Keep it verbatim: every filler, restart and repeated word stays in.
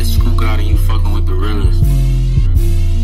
It's Skoo God and you fucking with the realest.